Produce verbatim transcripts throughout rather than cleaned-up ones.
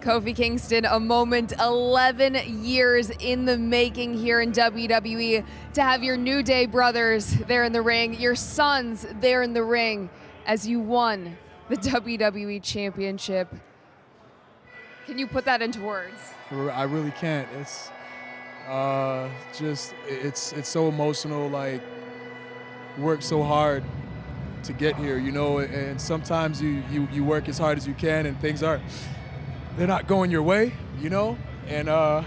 Kofi Kingston, a moment eleven years in the making here in W W E. To have your New Day brothers there in the ring, your sons there in the ring as you won the W W E Championship. Can you put that into words? I really can't. It's uh, just, it's, it's so emotional, like, worked so hard to get here, you know, and sometimes you, you, you work as hard as you can and things aren't, they're not going your way, you know, and uh,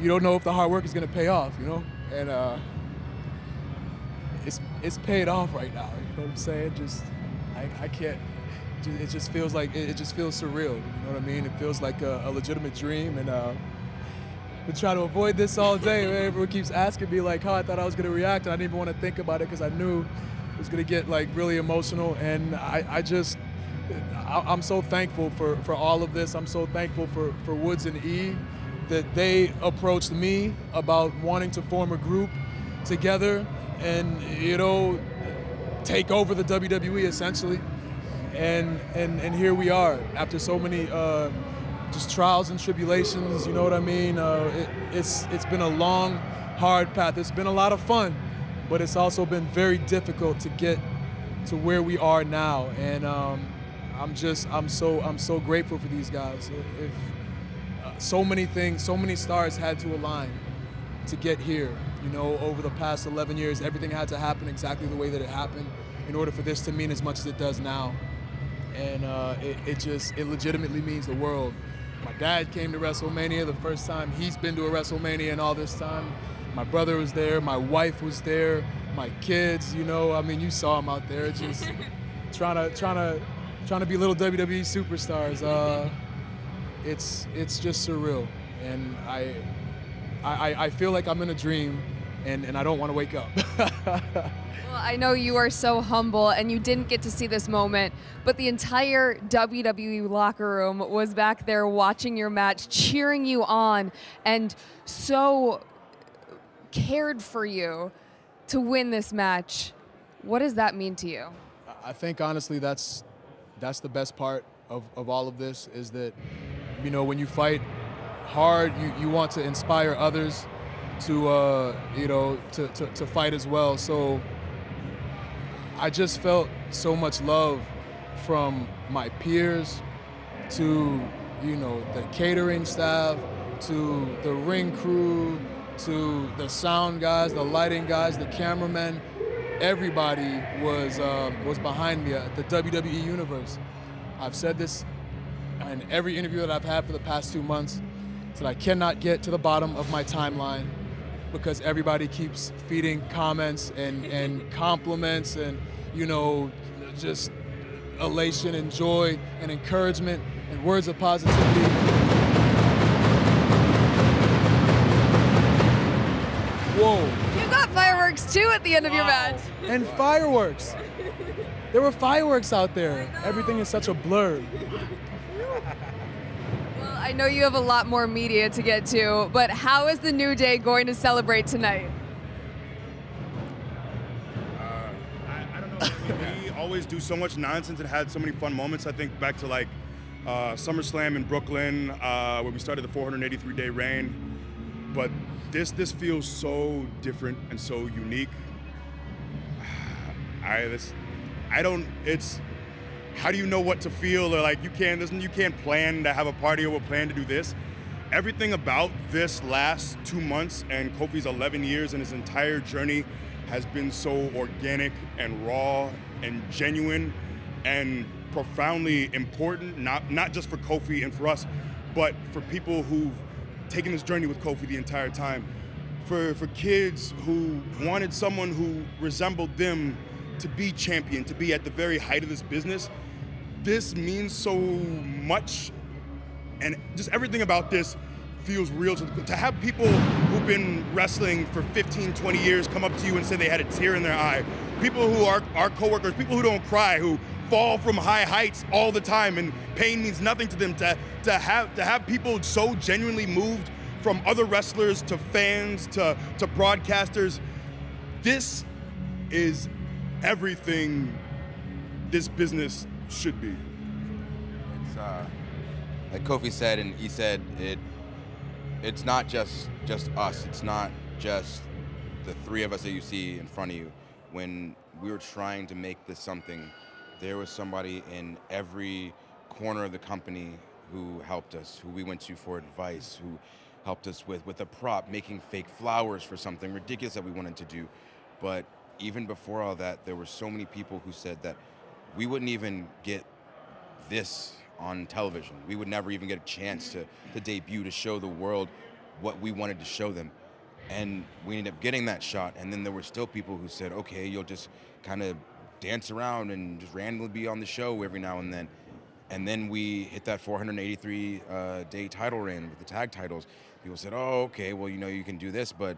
you don't know if the hard work is gonna pay off, you know, and uh, it's it's paid off right now, you know what I'm saying? Just, I, I can't, it just feels like, it just feels surreal, you know what I mean? It feels like a, a legitimate dream, and uh, I've been trying to avoid this all day. Everyone keeps asking me like how I thought I was gonna react, and I didn't even wanna think about it because I knew it's gonna get like really emotional, and I, I just, I, I'm so thankful for, for all of this. I'm so thankful for, for Woods and E, that they approached me about wanting to form a group together and, you know, take over the W W E essentially. And, and, and here we are after so many uh, just trials and tribulations, you know what I mean? Uh, it, it's, it's been a long, hard path. It's been a lot of fun, but it's also been very difficult to get to where we are now. And um, I'm just, I'm so, I'm so grateful for these guys. If, if uh, so many things, so many stars had to align to get here, you know, over the past eleven years, everything had to happen exactly the way that it happened in order for this to mean as much as it does now. And uh, it, it just, it legitimately means the world. My dad came to WrestleMania, the first time he's been to a WrestleMania in all this time. My brother was there, my wife was there, my kids, you know, I mean, you saw them out there just trying to trying to trying to be little W W E superstars. Uh, it's it's just surreal, and I I I feel like I'm in a dream, and and I don't want to wake up. Well, I know you are so humble, and you didn't get to see this moment, but the entire W W E locker room was back there watching your match, cheering you on, and so cared for you to win this match. What does that mean to you? I think honestly that's that's the best part of, of all of this, is that, you know, when you fight hard, you, you want to inspire others to uh, you know, to, to, to fight as well. So I just felt so much love from my peers to, you know, the catering staff, to the ring crew, to the sound guys, the lighting guys, the cameramen. Everybody was, uh, was behind me at the W W E Universe. I've said this in every interview that I've had for the past two months, that I cannot get to the bottom of my timeline because everybody keeps feeding comments and, and compliments and, you know, just elation and joy and encouragement and words of positivity. Whoa. You got fireworks too at the end of wow. your match. And fireworks. There were fireworks out there. Everything is such a blur. Well, I know you have a lot more media to get to, but how is the New Day going to celebrate tonight? Uh, I, I don't know. I mean, we always do so much nonsense and had so many fun moments. I think back to like uh, SummerSlam in Brooklyn, uh, where we started the four hundred eighty-three day reign. But this this feels so different and so unique. I this I don't it's how do you know what to feel, or like you can't you can't plan to have a party or plan to do this. Everything about this last two months and Kofi's eleven years and his entire journey has been so organic and raw and genuine and profoundly important, not not just for Kofi and for us, but for people who've taking this journey with Kofi the entire time. For, for kids who wanted someone who resembled them to be champion, to be at the very height of this business, this means so much. And just everything about this feels real. To, to have people who've been wrestling for fifteen, twenty years come up to you and say they had a tear in their eye, people who are our coworkers, people who don't cry, who fall from high heights all the time and pain means nothing to them, to, to, have, to have people so genuinely moved, from other wrestlers to fans to, to broadcasters. This is everything this business should be. It's, uh, like Kofi said, and he said, it, it's not just just us. It's not just the three of us that you see in front of you. When we were trying to make this something, there was somebody in every corner of the company who helped us, who we went to for advice, who helped us with, with a prop, making fake flowers for something ridiculous that we wanted to do. But even before all that, there were so many people who said that we wouldn't even get this on television. We would never even get a chance to, to debut, to show the world what we wanted to show them. And we ended up getting that shot. And then there were still people who said, okay, you'll just kind of dance around and just randomly be on the show every now and then. And then we hit that four hundred eighty-three uh, day title reign with the tag titles. People said, oh, okay, well, you know, you can do this, but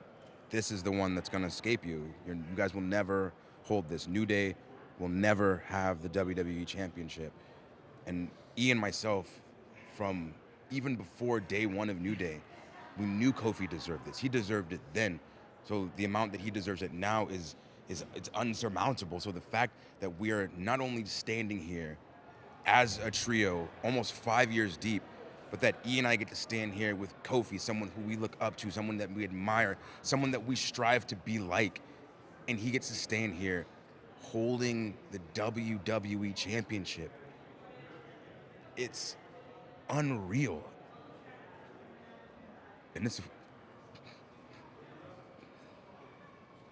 this is the one that's gonna escape you. You're, you guys will never hold this. New Day will never have the W W E Championship. And E and myself, from even before day one of New Day, we knew Kofi deserved this. He deserved it then. So the amount that he deserves it now is, is it's unsurmountable. So the fact that we are not only standing here as a trio, almost five years deep, but that E and I get to stand here with Kofi, someone who we look up to, someone that we admire, someone that we strive to be like, and he gets to stand here holding the W W E Championship. It's unreal. And it's...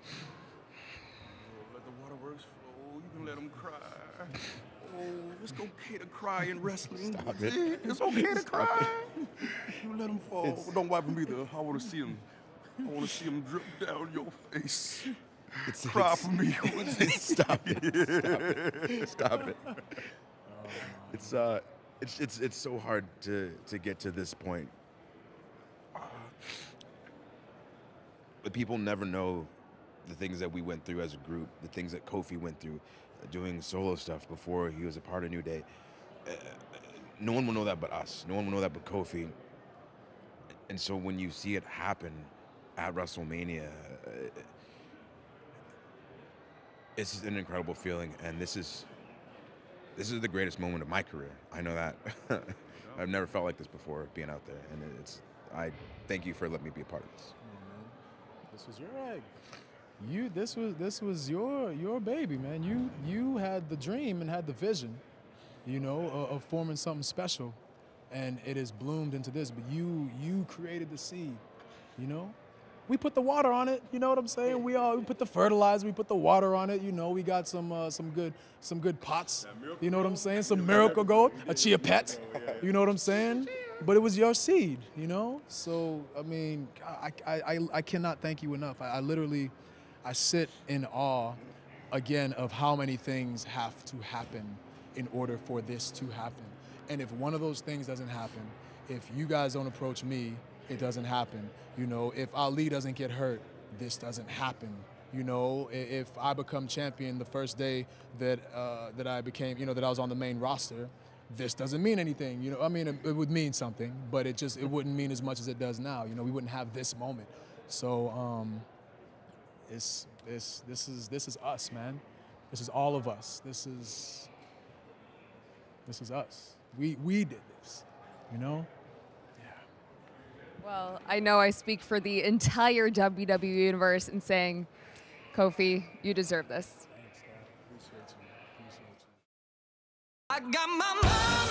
Oh, let the waterworks flow. You can let them cry. Oh, it's okay to cry in wrestling. Stop it. It. It's okay to Stop cry. It. You let them fall. It's... Don't wipe them either. I want to see them. I want to see them drip down your face. It's, cry it's... for me. Stop it. Stop it. Stop it. It's uh, it's it's it's so hard to to get to this point. But people never know the things that we went through as a group, the things that Kofi went through, doing solo stuff before he was a part of New Day. Uh, no one will know that but us. No one will know that but Kofi. And so when you see it happen at WrestleMania, uh, it's an incredible feeling, and this is. This is the greatest moment of my career. I know that. I've never felt like this before, being out there, and it's. I thank you for letting me be a part of this. Yeah, this was your egg. You. This was. This was your your baby, man. You you had the dream and had the vision, you know, of, of forming something special, and it has bloomed into this. But you you created the seed, you know. We put the water on it, you know what I'm saying? We all we put the fertilizer, we put the water on it, you know. We got some uh, some good some good pots, you know what I'm saying? Some miracle gold, a chia pet, you know what I'm saying? But it was your seed, you know. So I mean, I I I, I cannot thank you enough. I, I literally, I sit in awe, again, of how many things have to happen in order for this to happen. And if one of those things doesn't happen, if you guys don't approach me, it doesn't happen. You know, if Ali doesn't get hurt, this doesn't happen. You know, if I become champion the first day that uh, that I became, you know, that I was on the main roster, this doesn't mean anything. You know, I mean, it, it would mean something, but it just, it wouldn't mean as much as it does now. You know, we wouldn't have this moment. So um, it's, it's, this is, this is us, man. This is all of us. This is, this is us. We, we did this, you know? Well, I know I speak for the entire W W E universe in saying, Kofi, you deserve this. Thanks, God. Appreciate you. Appreciate you. I got my mom.